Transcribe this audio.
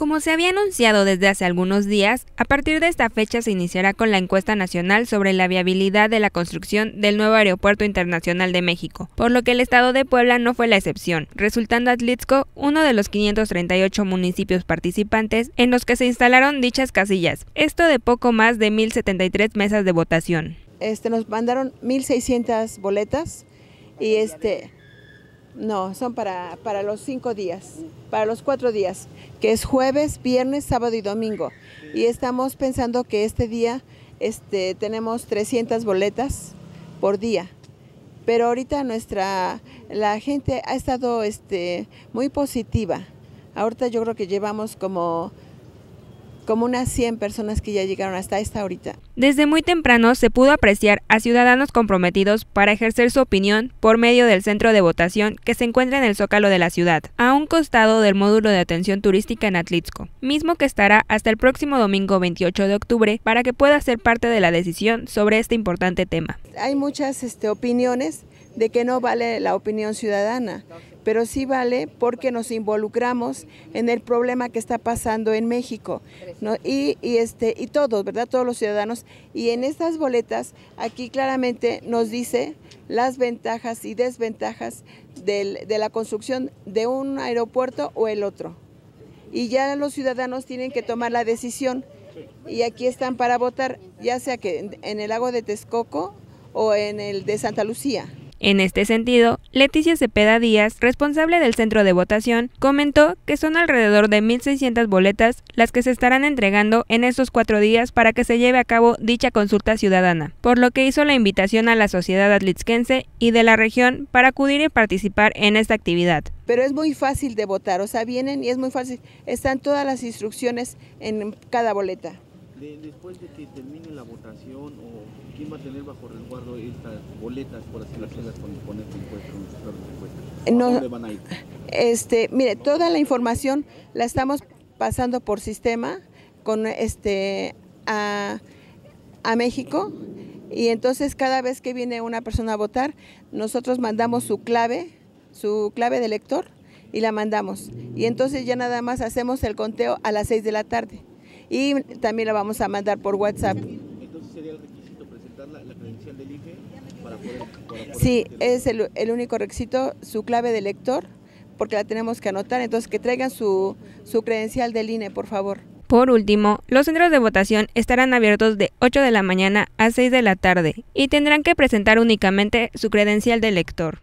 Como se había anunciado desde hace algunos días, a partir de esta fecha se iniciará con la encuesta nacional sobre la viabilidad de la construcción del nuevo Aeropuerto Internacional de México, por lo que el Estado de Puebla no fue la excepción, resultando Atlixco uno de los 538 municipios participantes en los que se instalaron dichas casillas, esto de poco más de 1.073 mesas de votación. Nos mandaron 1.600 boletas y no, son para los 5 días, para los 4 días, que es jueves, viernes, sábado y domingo. Y estamos pensando que este día tenemos 300 boletas por día. Pero ahorita la gente ha estado muy positiva. Ahorita yo creo que llevamos como unas 100 personas que ya llegaron hasta esta horita. Desde muy temprano se pudo apreciar a ciudadanos comprometidos para ejercer su opinión por medio del centro de votación que se encuentra en el Zócalo de la ciudad, a un costado del módulo de atención turística en Atlixco, mismo que estará hasta el próximo domingo 28 de octubre para que pueda ser parte de la decisión sobre este importante tema. Hay muchas opiniones de que no vale la opinión ciudadana, pero sí vale porque nos involucramos en el problema que está pasando en México, ¿no? Y todos, ¿verdad? Todos los ciudadanos. Y en estas boletas aquí claramente nos dice las ventajas y desventajas de la construcción de un aeropuerto o el otro. Y ya los ciudadanos tienen que tomar la decisión y aquí están para votar, ya sea que en el lago de Texcoco o en el de Santa Lucía. En este sentido, Leticia Cepeda Díaz, responsable del centro de votación, comentó que son alrededor de 1.600 boletas las que se estarán entregando en estos 4 días para que se lleve a cabo dicha consulta ciudadana, por lo que hizo la invitación a la sociedad atlixquense y de la región para acudir y participar en esta actividad. Pero es muy fácil de votar, o sea, vienen y es muy fácil, están todas las instrucciones en cada boleta. Después de que termine la votación, ¿quién va a tener bajo resguardo estas boletas, por así decirlo, con esta encuesta? ¿A dónde van a ir? Mire, toda la información la estamos pasando por sistema con a México, y entonces cada vez que viene una persona a votar, nosotros mandamos su clave de lector y la mandamos. Y entonces ya nada más hacemos el conteo a las 6 de la tarde. Y también la vamos a mandar por WhatsApp. Entonces sería el requisito presentar la credencial del INE para poder sí, es el único requisito, su clave de lector, porque la tenemos que anotar, entonces que traigan su credencial del INE, por favor. Por último, los centros de votación estarán abiertos de 8 de la mañana a 6 de la tarde y tendrán que presentar únicamente su credencial de lector.